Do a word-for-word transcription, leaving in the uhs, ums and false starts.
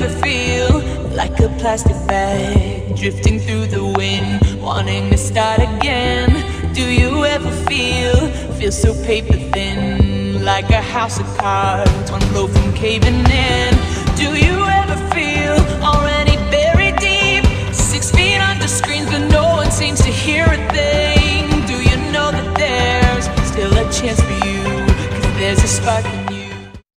ever feel like a plastic bag drifting through the wind, wanting to start again? Do you ever feel, feel so paper thin, like a house of cards, one blow from caving in? Do you ever feel already buried deep, six feet under screens but no one seems to hear a thing? Do you know that there's still a chance for you, 'cause there's a spark